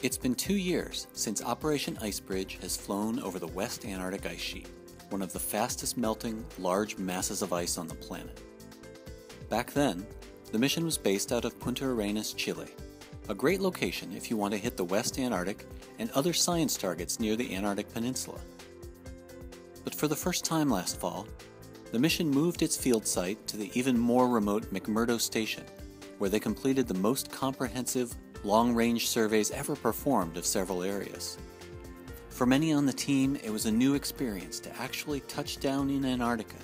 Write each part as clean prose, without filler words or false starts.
It's been 2 years since Operation IceBridge has flown over the West Antarctic ice sheet, one of the fastest melting large masses of ice on the planet. Back then, the mission was based out of Punta Arenas, Chile, a great location if you want to hit the West Antarctic and other science targets near the Antarctic Peninsula. But for the first time last fall, the mission moved its field site to the even more remote McMurdo Station, where they completed the most comprehensive long-range surveys ever performed of several areas. For many on the team, it was a new experience to actually touch down in Antarctica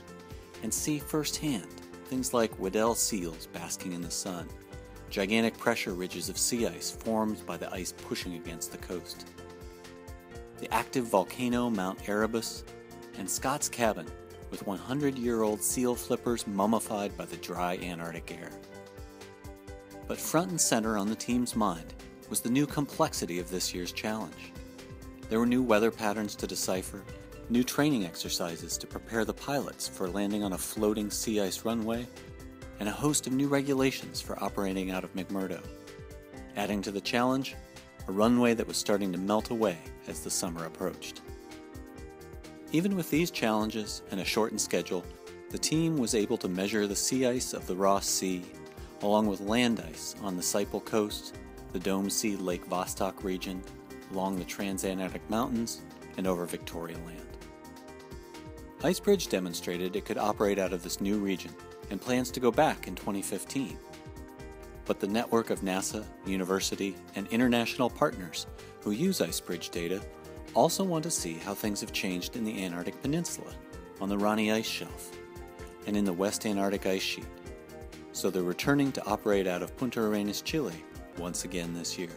and see firsthand things like Weddell seals basking in the sun, gigantic pressure ridges of sea ice formed by the ice pushing against the coast, the active volcano Mount Erebus, and Scott's cabin with 100-year-old seal flippers mummified by the dry Antarctic air. But front and center on the team's mind was the new complexity of this year's challenge. There were new weather patterns to decipher, new training exercises to prepare the pilots for landing on a floating sea ice runway, and a host of new regulations for operating out of McMurdo. Adding to the challenge, a runway that was starting to melt away as the summer approached. Even with these challenges and a shortened schedule, the team was able to measure the sea ice of the Ross Sea, along with land ice on the Siple Coast, the Dome Sea Lake Vostok region, along the Trans-Antarctic Mountains, and over Victoria Land. IceBridge demonstrated it could operate out of this new region and plans to go back in 2015. But the network of NASA, university, and international partners who use IceBridge data also want to see how things have changed in the Antarctic Peninsula, on the Ronne Ice Shelf, and in the West Antarctic Ice Sheet. So they're returning to operate out of Punta Arenas, Chile once again this year.